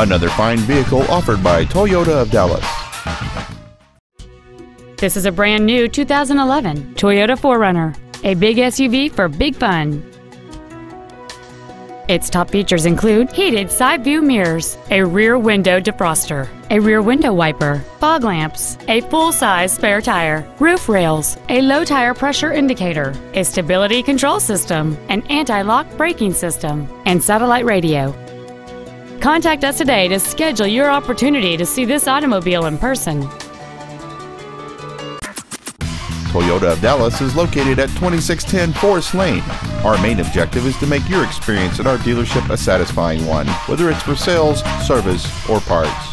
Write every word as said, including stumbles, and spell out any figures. Another fine vehicle offered by Toyota of Dallas. This is a brand new two thousand eleven Toyota four runner, a big S U V for big fun. Its top features include heated side view mirrors, a rear window defroster, a rear window wiper, fog lamps, a full-size spare tire, roof rails, a low tire pressure indicator, a stability control system, an anti-lock braking system, and satellite radio. Contact us today to schedule your opportunity to see this automobile in person. Toyota of Dallas is located at twenty-six ten Forest Lane. Our main objective is to make your experience at our dealership a satisfying one, whether it's for sales, service, or parts.